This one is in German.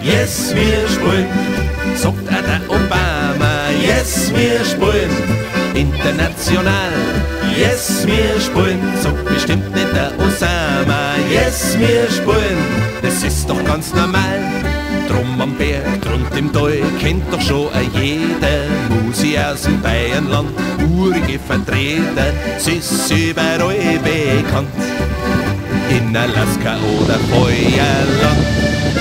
Yes, wir sprühen, sagt der Obama. Yes, wir sprühen, international. Yes, wir sprühen, sagt bestimmt nicht der Osama. Yes, wir sprühen, das ist doch ganz normal. Drum am Berg, rund im Tal, kennt doch schon jeder Musi aus dem Bayernland, urige Vertreter, es ist überall bekannt. In Alaska oder Feuerland.